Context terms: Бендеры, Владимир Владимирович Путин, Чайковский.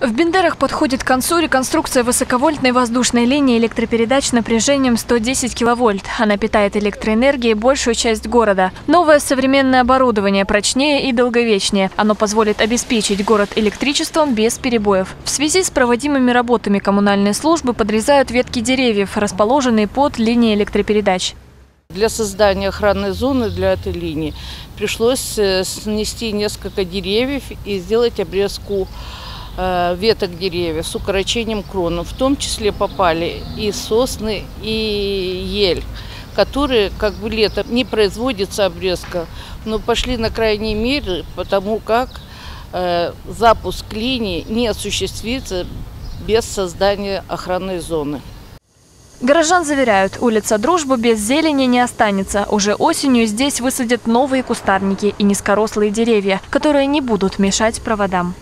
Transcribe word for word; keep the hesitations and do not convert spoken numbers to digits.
В Бендерах подходит к концу реконструкция высоковольтной воздушной линии электропередач напряжением сто десять киловольт. Она питает электроэнергией большую часть города. Новое современное оборудование прочнее и долговечнее. Оно позволит обеспечить город электричеством без перебоев. В связи с проводимыми работами коммунальные службы подрезают ветки деревьев, расположенные под линией электропередач. Для создания охранной зоны для этой линии пришлось снести несколько деревьев и сделать обрезку веток деревьев с укорочением кроны. В том числе попали и сосны, и ель, которые как бы летом не производится обрезка, но пошли на крайние меры, потому как э, запуск линии не осуществится без создания охранной зоны. Горожан заверяют, улица Дружбы без зелени не останется. Уже осенью здесь высадят новые кустарники и низкорослые деревья, которые не будут мешать проводам.